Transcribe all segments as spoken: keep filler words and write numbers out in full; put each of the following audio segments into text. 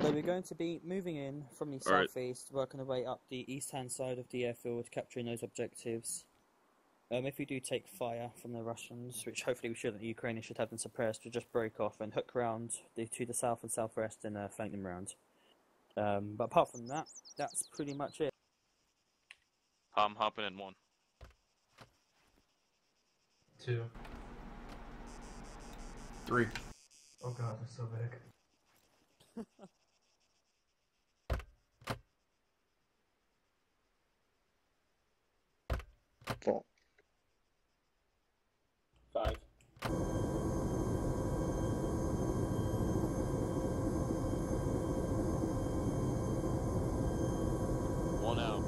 So we're going to be moving in from the All southeast, right. working our way up the east-hand side of the airfield, capturing those objectives. Um, if we do take fire from the Russians, which hopefully we shouldn't, the Ukrainians should have them suppressed, we just break off and hook round the, to the south and southwest and uh, flank them round. Um, but apart from that, that's pretty much it. I'm hopping in one. Two. Three. Oh god, they're so big. Four. Five. One out.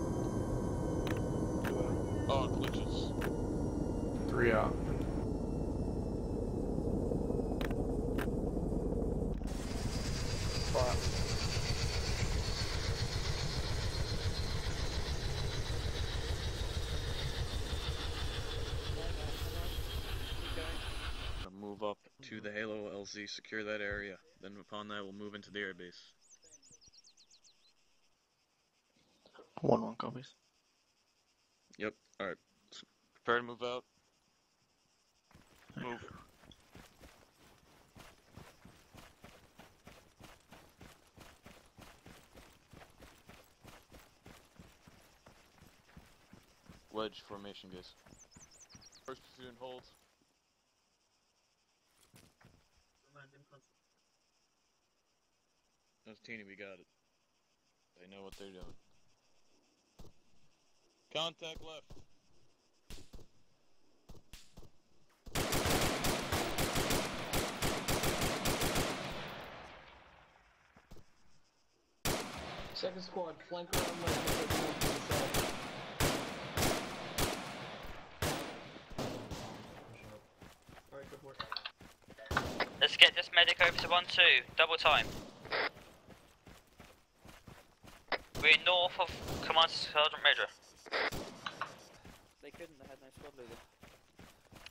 Two out. Oh, glitches. Three out. Move up to the Halo L Z, secure that area. Then upon that, we'll move into the airbase. One one copies. Yep. All right. Prepare to move out. Move. Wedge formation, guys. First platoon holds. That's Teeny, we got it. They know what they're doing. Contact left. Second squad, flank around left. Alright, good work. Let's get this medic over to one two, double time. We're north of Commander Sergeant Major. They couldn't, they had no squad leader.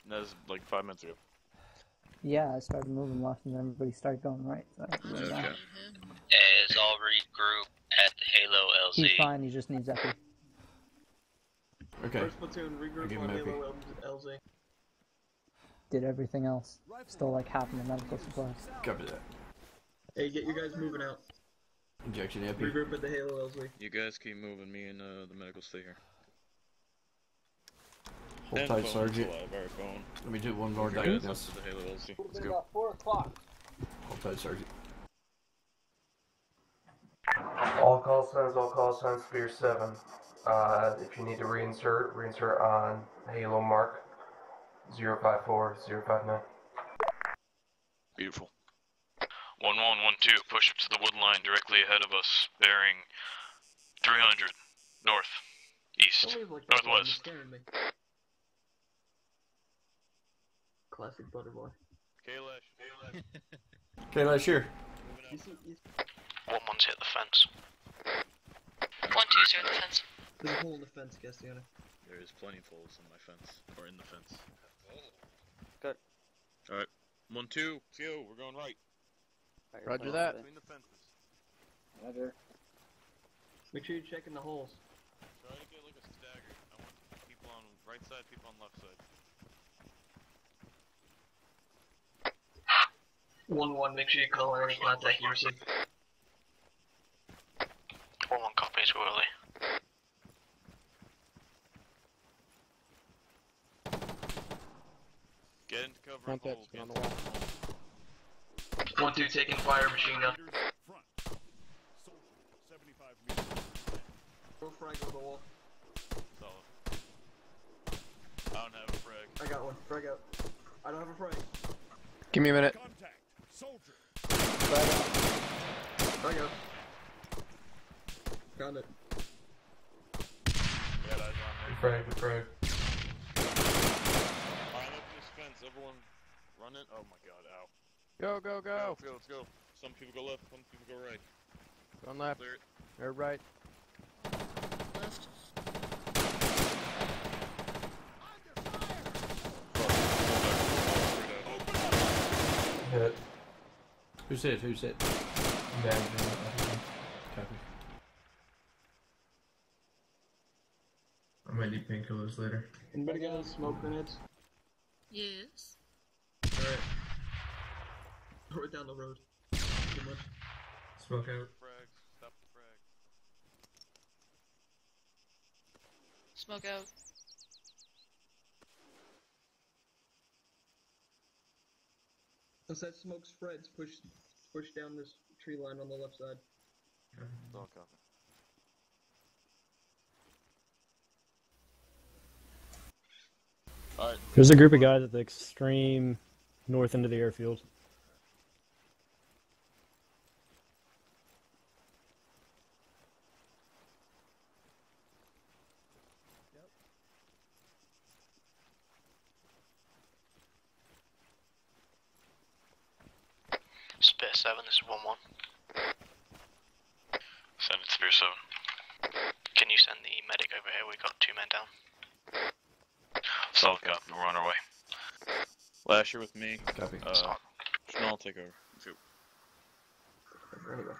That was like five minutes ago. Yeah, I started moving left and everybody started going right. So really okay. As I'll regroup at the Halo L Z. He's fine, he just needs Epi. Okay. First platoon, regroup on Halo L Z. Did everything else. Still like half in the medical supplies. Copy that. Hey, get you guys moving out. Injection Epi. Regroup at the Halo L Z. You guys keep moving, me and uh, the medical stay here. Hold and tight, Sergeant. Alive, right, let me do one more diagnosis. Let's go. About four o'clock. Hold tight, Sergeant. All call signs, all call signs for your seven. Uh, if you need to reinsert, reinsert on Halo Mark. zero five four, zero five nine. Beautiful. one one one two, push up to the wood line directly ahead of us, bearing three hundred, north, east, like northwest. Classic butterboy. Kaylash, Kaylash. Kaylash here. one one's hit the fence. one two's hit the fence. There's a hole in the fence, Gastiano. There is plenty of holes in my fence, or in the fence. Good. Alright, one, two, two, we're going right. Right Roger that. Between the fences. Roger. Make sure you're checking the holes. Try to get like a stagger. I want people on right side, people on left side. One, one, make sure you call our contact accuracy. One, one copies, Willie. Get into cover and hold. On the wall. One, two, taking fire, machine gun. Front. Soldier, seventy-five meters. Go frag on the wall. Solid. I don't have a frag. I got one. Frag out. I don't have a frag. Give me a minute. Contact. Soldier. Frag out. Frag out. Found it. Yeah, that's on there. Frag, frag. Everyone run it. Oh my god, ow. Go, go, go! Let's go, let's go. Some people go left, some people go right. Go on left. Or right. Left. Hit. Who's hit? Who's hit? I might need painkillers later. Anybody got smoke grenades? Yes. Alright. Throw it down the road. Too much. Smoke out. Stop the frag. Smoke out. As that smoke spreads, push push down this tree line on the left side. Okay. It's all coming. Alright. There's a group of guys at the extreme north end of the airfield. Spear seven, this is one one. Send it Spear seven. Can you send the medic over here? We got two men down. Solid cop, we're on our way. Lasher with me. Copy. Uh, I'll take over. Two. There we go.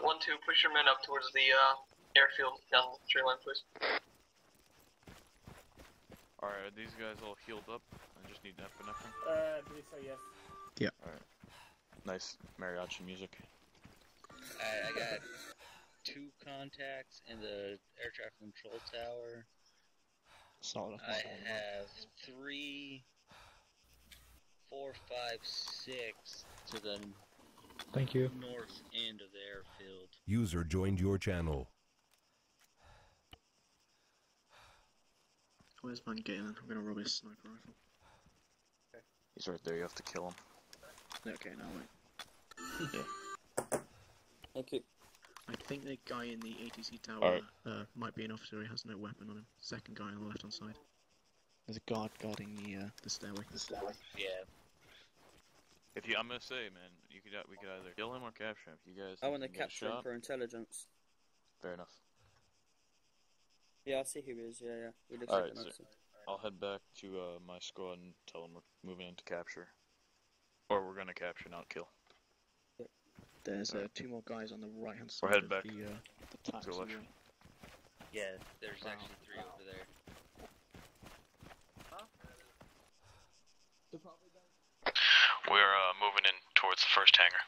One two, push your men up towards the uh, airfield down the tree line, please. Alright, are these guys all healed up? I just need to have enough. Uh, I believe so, yes. Yeah. Alright. Nice mariachi music. Alright, I got two contacts in the air traffic control tower. Solid. I have three, four, five, six to the Thank you. north end of the airfield. User joined your channel. Where's my Galen? I'm gonna rob his sniper rifle. Okay. He's right there, you have to kill him. Okay, now wait. Yeah. Okay. I think the guy in the A T C tower right. uh, might be an officer, he has no weapon on him. Second guy on the left hand side. There's a guard guarding the uh, the stairway. The stairway. Yeah. If you, I'm gonna say, man, you could we could either kill him or capture him. If you guys. I want to capture him for intelligence. Fair enough. Yeah, I see who he is, yeah, yeah. He looks All like right, so I'll head back to uh, my squad and tell them we're moving into capture. Or we're gonna capture, not kill. Yep. There's uh, right. two more guys on the right hand side. We're headed back the, uh, the to the left. Yeah, there's wow. actually three wow. over there. Huh? We're uh, moving in towards the first hangar.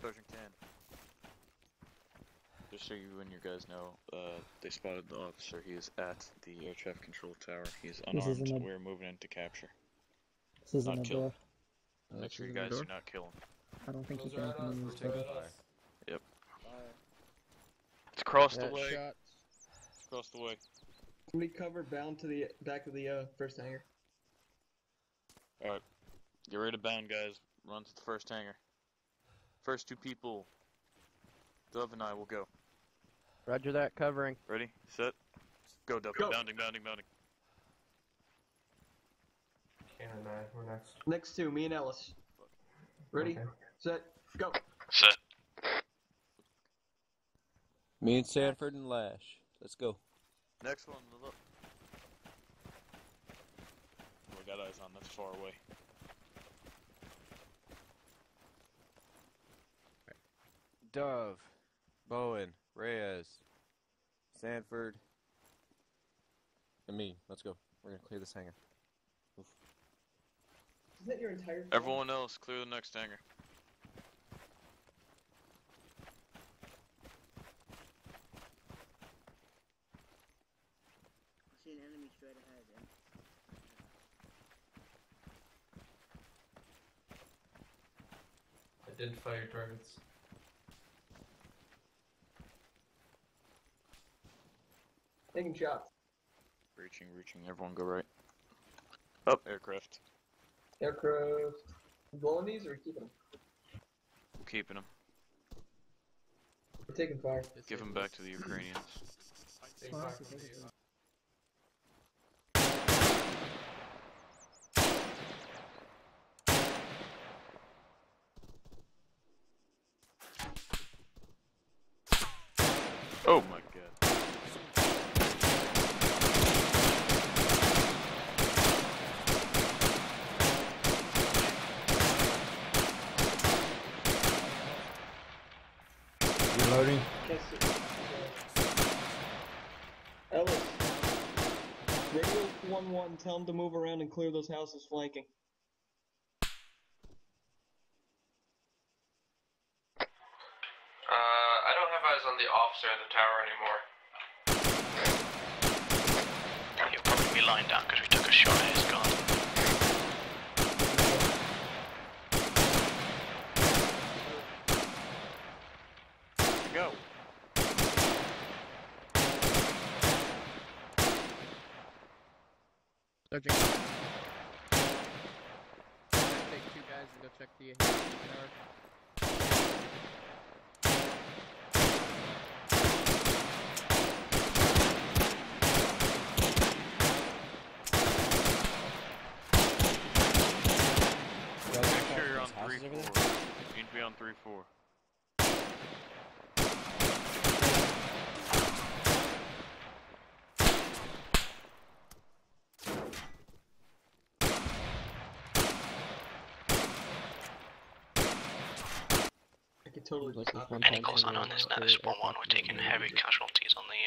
Sergeant Can. Just so you and your guys know, uh, they spotted the officer. He is at the air traffic control tower. He is unarmed. Is We're moving in to capture. This isn't not a kill. Uh, Make sure you guys do not kill him. I don't think Those you can. Us, take fire. Fire. Yep. Fire. It's across that the way. Shot. It's across the way. Somebody cover bound to the back of the uh, first hangar. All right, get ready to bound, guys. Run to the first hangar. First two people, Dove and I will go. Roger that, covering. Ready, set, go Dove. Go. Bounding, bounding, bounding. Ken and I, we're next. Next two, me and Ellis. Ready, okay. set, go. Set. Me and Sanford and Lash. Let's go. Next one, look. Oh, we got eyes on, that's far away. Dove, Bowen, Reyes, Sanford, and me. Let's go. We're gonna clear this hangar. Oof. Is that your entire? Everyone plan? Else, clear the next hangar. I see an enemy straight ahead. Then. Identify your targets. Taking shots. Reaching, reaching. Everyone go right. Up, oh, aircraft. Aircraft. Blowing these or keeping them? We're keeping them. We're taking fire. It's Give them back to the Ukrainians. Taking fire. Oh my god. Reloading. Ellis. Radio one one, tell him to move around and clear those houses flanking. On the officer in the tower anymore. He'll probably be lying down because we took a shot at his gun. Go. Searching. Take two guys and go check the tower. Three, four. You need to be on three four. I could totally like this one. Any calls on on this now? This one one. We're taking heavy casualties on the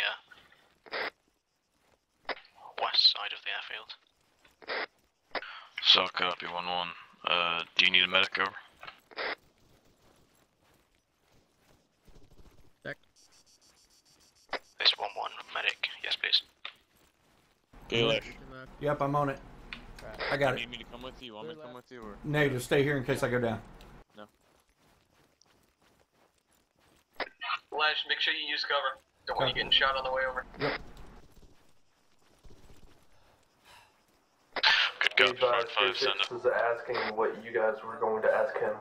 uh, west side of the airfield. So copy one one. Uh, do you need a medic over? Check. This one one medic, yes please. Kaylash. Yep, I'm on it. Right. I got you it. You need me to come with you? Want me to come with you or? No, just stay here in case I go down. No. Lash, make sure you use cover. Don't want you getting shot on the way over. Yep. Good go, five, six was asking what you guys were going to ask him.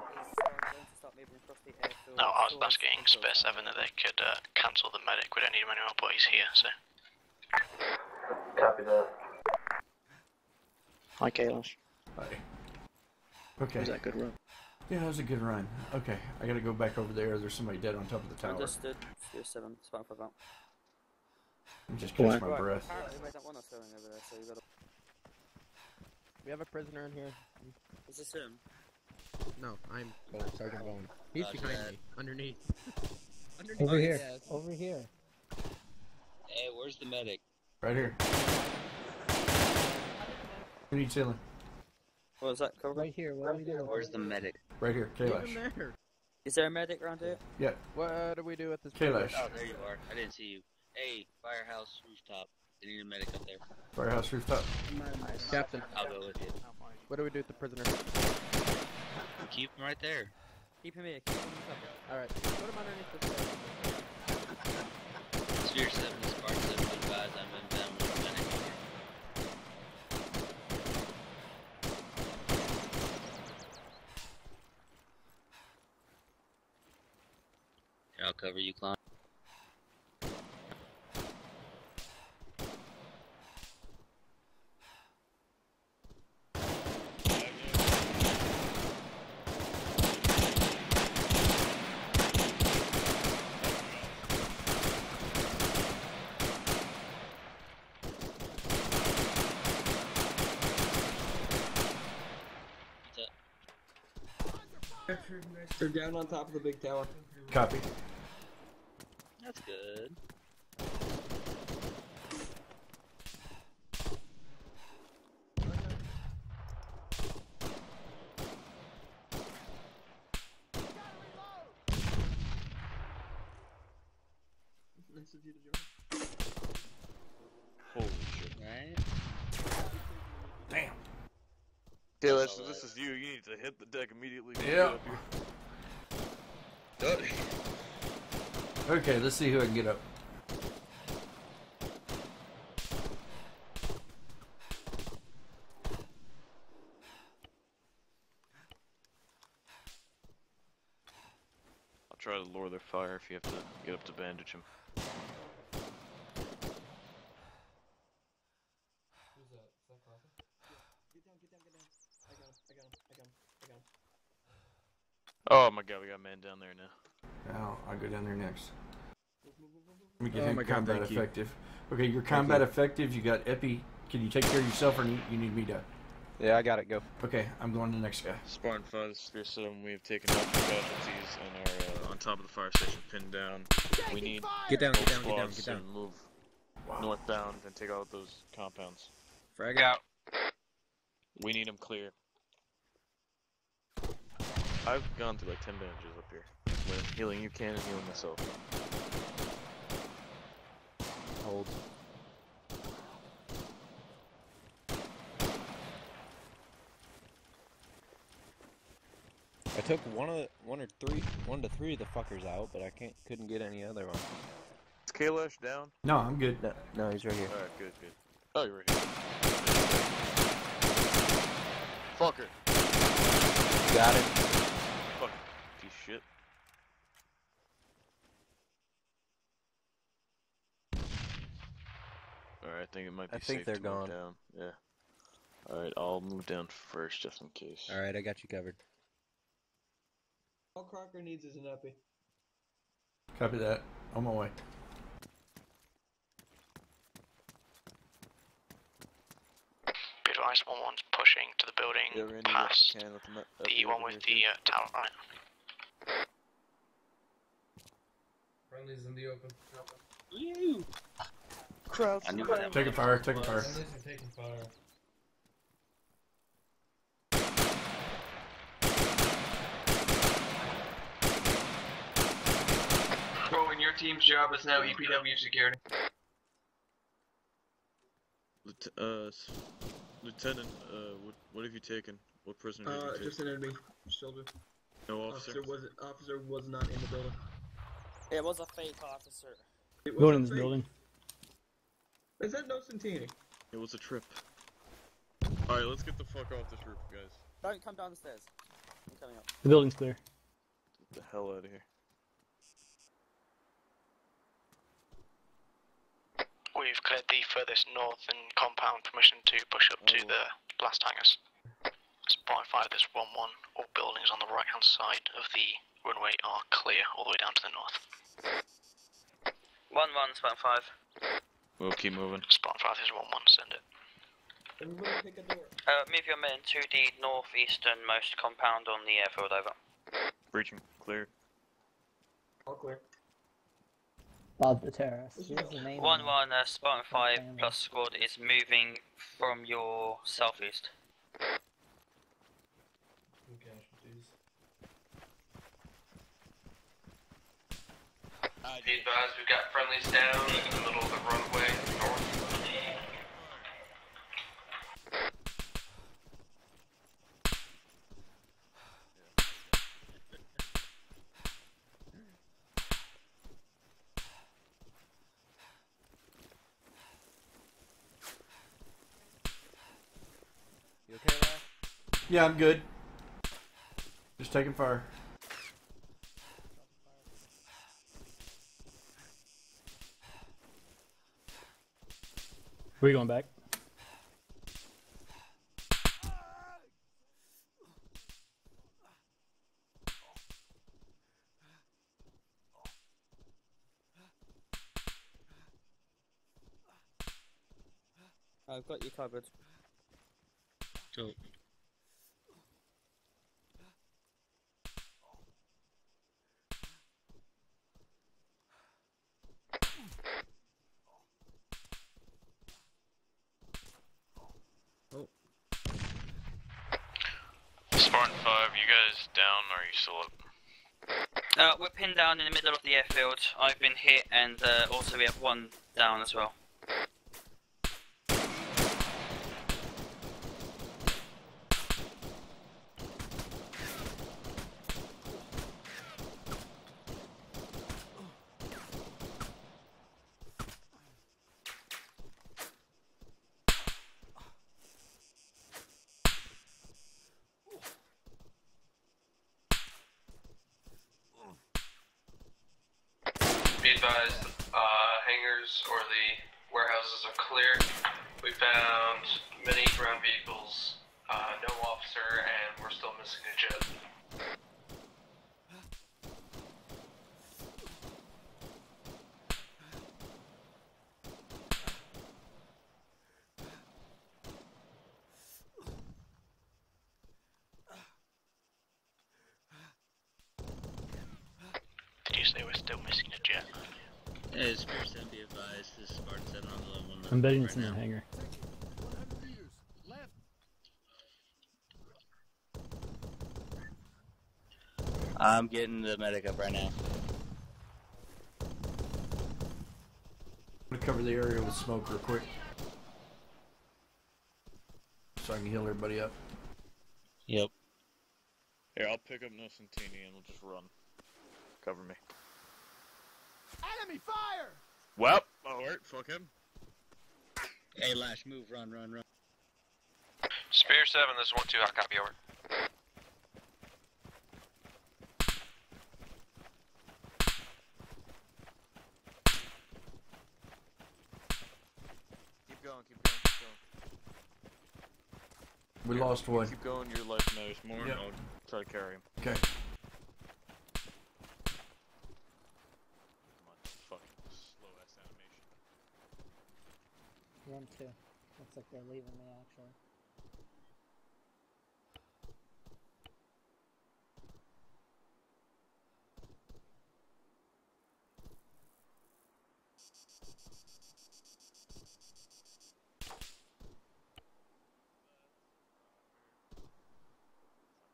No, I was asking Spare seven that they could uh, cancel the medic. We don't need him anymore, but he's here, so. Copy that. Hi, Kaylash. Hi. Okay. Was that a good run? Yeah, that was a good run. Okay, I gotta go back over there. There's somebody dead on top of the tower. Understood. Spare seven, spot for that. I'm just catching my breath. Apparently we made that one or something over there, so you gotta... We have a prisoner in here. Is this him? No, I'm Bone, Sergeant Bone. He's oh, behind me, underneath. underneath. Over oh, here. Yeah, over here. Hey, where's the medic? Right here. Who are you chilling? What was that? Cover? Right here. What right are we doing? Where's the medic? Right here, Kaylash. There. Is there a medic around here? Yeah. What do we do with this? Kaylash. Oh, there you are. I didn't see you. Hey, firehouse rooftop. They need a medic up there. Firehouse rooftop. Captain. I'll go with you. What do we do with the prisoner? Keep him right there. Keep him here. Keep him up. Alright. Put him underneath the bed. Spear seven, Spark seven, guys. I'm in them with a medic. Here, I'll cover you, Clown. They're down on top of the big tower. Copy. That's good. Nice of you to join. Holy shit. Right? Damn. Kaylash, so this is you. You need to hit the deck immediately. Yeah. Okay, let's see who I can get up. I'll try to lure their fire if you have to get up to bandage him. Oh my god, we got a man down there now. Now, I'll go down there next. Let me get oh him combat God, effective. You. Okay, you're combat you. effective. You got Epi. Can you take care of yourself, or you need me to? Yeah, I got it. Go. Okay, I'm going to the next guy. Spartan five, Spear seven. We have taken out the casualties and are uh, on top of the fire station, pinned down. We need get down, get down, get down, get down. And move wow. northbound and take out those compounds. Frag out. We need them clear. I've gone through like ten bandages up here. When I'm healing you can and healing myself. Hold. I took one of the, one or three, one to three of the fuckers out, but I can't, couldn't get any other one. Is Kaylash down? No, I'm good. No, no, he's right here. All right, good, good. Oh, you're right here. Fucker. Got it. Fuck. Piece of shit. Alright, I think it might be I think safe they're to gone. Move down. Yeah. Alright, I'll move down first just in case. Alright, I got you covered. All Crocker needs is an uppy. Copy that. On my way. Be advised, one one's pushing to the building yeah, past the, with the, the one with the uh, tower line. Friendly's in the open. Ew! Crowd. Taking fire, taking fire. Friendlies are taking fire. Your team's job is now E P W security. Lieutenant, uh, Lieutenant, uh, what, what have you taken? What prisoner uh, have you taken? Just an enemy soldier. No officer? Officer was, officer was not in the building. It was a fake officer. It was Going in this building. Is that no Centini? It was a trip. Alright, let's get the fuck off this roof, guys. Don't come down the stairs. I'm coming up. The building's clear. Get the hell out of here. We've cleared the furthest northern compound. Permission to push up oh. to the last hangars. Spotify this one one. All buildings on the right hand side of the runway are clear all the way down to the north. one one, Spotify. We'll keep moving. Spotify this one one, send it. Uh, move your men to the northeasternmost compound on the airfield, over. Breaching, clear. All clear. Bob the terrorist. one one, one, uh, Spartan five plus squad is moving from your southeast. Uh, be advised, we've got friendlies down in the middle of the runway, north. Yeah, I'm good. Just taking fire. Where are you going back? I've got you covered. Cool. You guys down, or are you still up? Uh, we're pinned down in the middle of the airfield. I've been hit, and uh, also we have one down as well. Be advised, uh, hangars or the warehouses are clear. We found many ground vehicles, uh, no officer, and we're still missing a jet. still missing a jet. Yeah, it's first and be advised, this is Spartan seven on the level one. I'm betting it's in the hangar. I'm getting the medic up right now. I'm gonna cover the area with smoke real quick, so I can heal everybody up. Yep. Here, I'll pick up Nocentini and we'll just run. Cover me. Enemy fire! Well, alright, fuck him. Hey, Lash, move, run, run, run. Spear seven, this is one two, hot copy, over. Keep going, keep going, keep going. We Here, lost one. Keep going, your left nose more, yep. And I'll try to carry him. Okay. Them too. Looks like they're leaving me actually.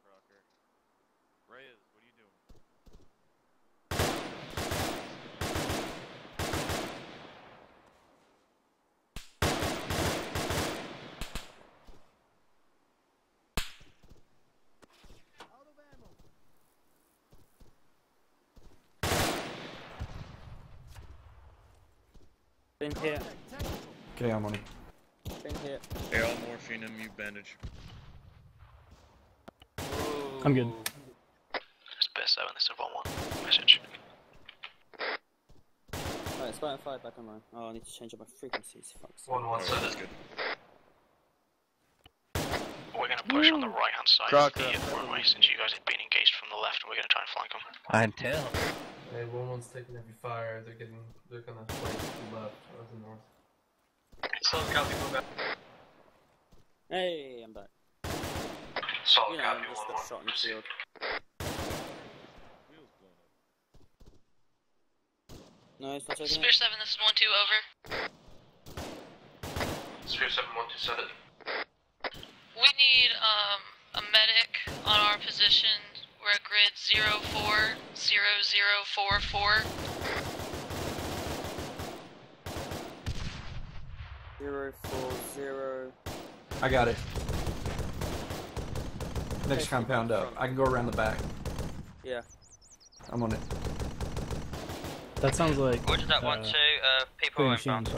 Crocker. Reyes, what are you doing? Been hit. Okay, I'm on him. Been hit. Hey, I'll morphine him, you bandage. Ooh. I'm good. It's best seven, this is one one. Message. Alright, Spartan five back online. Oh, I need to change up my frequencies. Fuck. one one, so that's good. We're gonna push Woo. on the right hand side of the runway since you guys have been engaged from the left and we're gonna try and flank them. I'm telling. Hey, one one's taking every fire, they're getting, they're gonna flank to the left or the north. Solid copy, go back. Hey, I'm back. Solid yeah, copy, one one. Shot in the field. No, it's not taking Spear seven, this is one two, over. Spear seven, one two, seven. We need, um, a medic on our position. We're at grid zero four zero zero four four. zero four zero. I got it. Next okay, compound up. I can go around the back. Yeah. I'm on it. That sounds like. What did that uh, one to? Uh, people are inbound.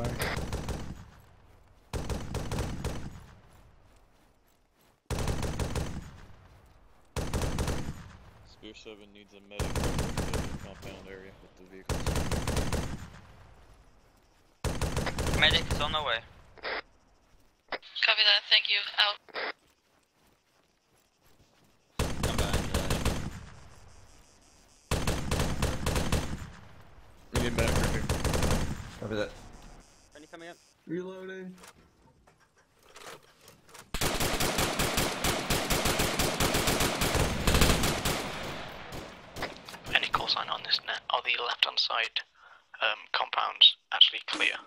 Spear seven needs a medic in the compound area with the vehicles. Medic is on the way. Copy that, thank you. Out. I'm back. We need medic right here. Copy that. Any coming up? Reloading. Sign on this net are the left hand side um, compounds actually clear.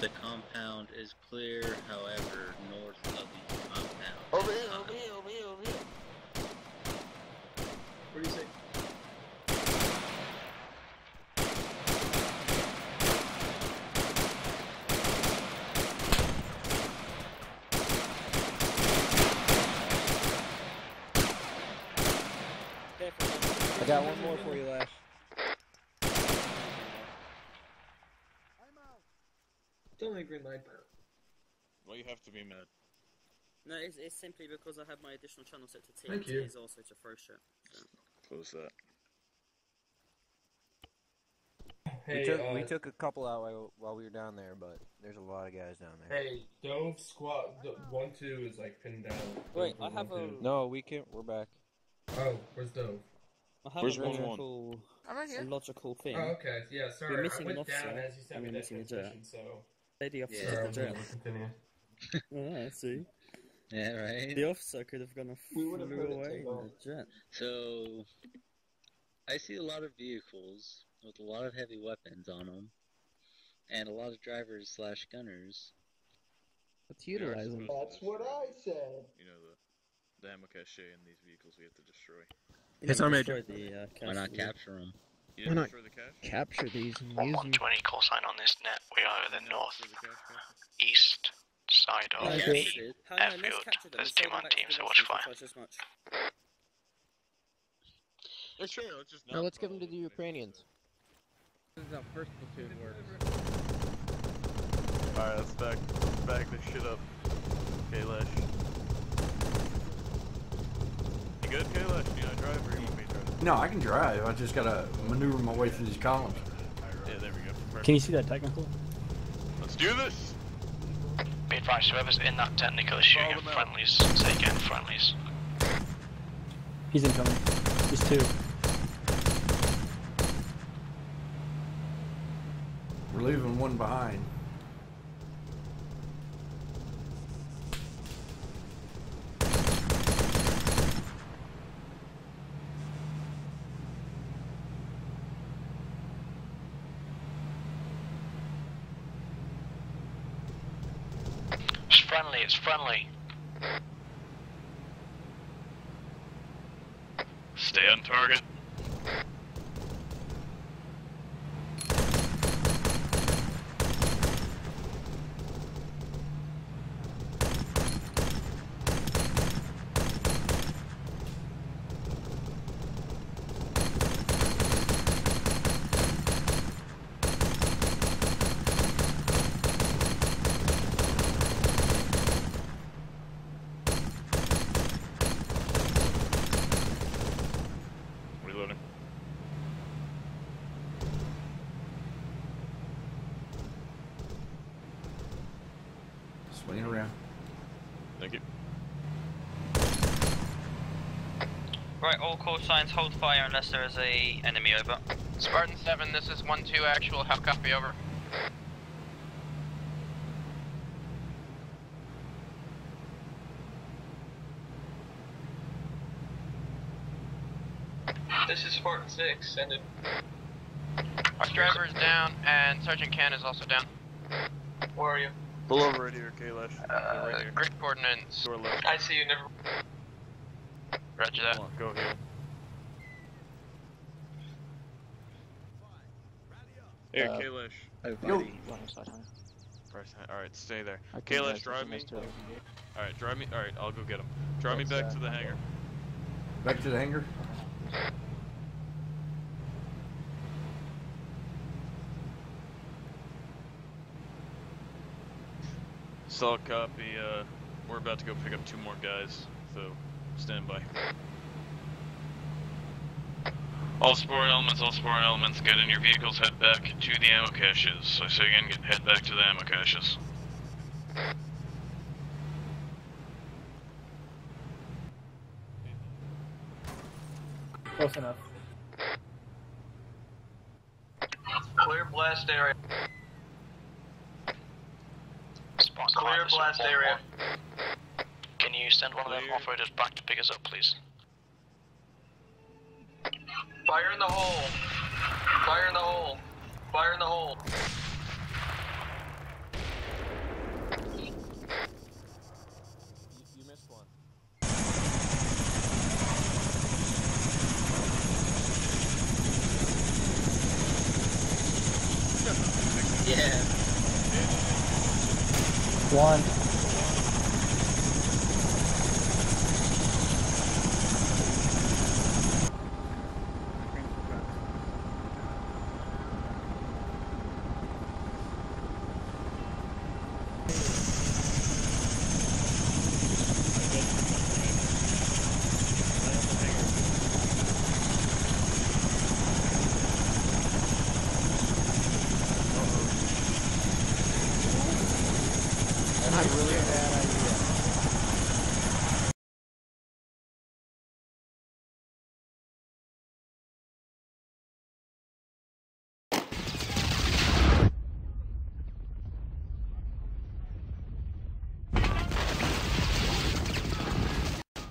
The compound is clear, however, north of the compound. Over here, over here, over here, over here. What do you say? I got one more for you, Lash. I'm out. It's only a green light. Well, you have to be mad. No, it's, it's simply because I have my additional channel set to T. Thank you. It's also to throw shit. So. Close that. Hey, we, took, uh, we took a couple out while, while we were down there, but there's a lot of guys down there. Hey, Dove squad one two is like pinned down. Wait, Dove I have one, a. Two. No, we can't. We're back. Oh, where's Dove? I have Where's a logical, I'm right here. A logical thing. Oh, okay. Yeah, sorry. We're missing I went an officer, down as you sent me that missing a jet. So... Lady officer yeah, did the jet. Yeah, I see. Yeah, right? The offset could have gone flew away in the jet. So, I see a lot of vehicles with a lot of heavy weapons on them, and a lot of drivers slash gunners. Let's utilize them. That's what I said. You know, the, the ammo cache in these vehicles we have to destroy. Yes, I'm Major. The, uh, Why not capture them? You Why not the cache? Capture these and use them? one twenty call sign on this net. We are the north, the east side of no, the airfield. There's two man teams that watch fire. Yeah, sure, let's just now let's give them to the Ukrainians. This is how first platoon works. Alright, let's back, back this shit up, Kaylash. You good, Kaylash? You know, drive or you want me to drive? No, I can drive. I just gotta maneuver my way through these columns. Yeah, there we go. Perfect. Can you see that technical? Let's do this! Be advised, whoever's in that technical is shooting at friendlies. Say again, friendlies. He's incoming. He's two. We're leaving one behind. It's friendly, it's friendly. Stay on target. Swinging around. Thank you. Right, all call signs hold fire unless there is a enemy over. Spartan seven, this is one two actual, how copy over? This is Spartan six, send it. Our driver is down and Sergeant Can is also down. Where are you? Pull over right here, Kaylash. Uh, right here. Grid coordinates. Door left. I see you, never. Roger that. Come on, go here. Here, uh, Kaylash. Oh, buddy. Alright, stay there. Kaylash, drive me. Alright, drive me. Alright, I'll go get him. Drive That's me back uh, to the hangar. Back to the hangar? Solid copy, uh, we're about to go pick up two more guys, so stand by. All support elements, all support elements, get in your vehicles, head back to the ammo caches. I say again, head back to the ammo caches. Close enough. Clear blast area. Clear blast area. Can you send one of them off-roaders back to pick us up, please? Fire in the hole! Fire in the hole! Fire in the hole! You missed one. Yeah. One. Really bad.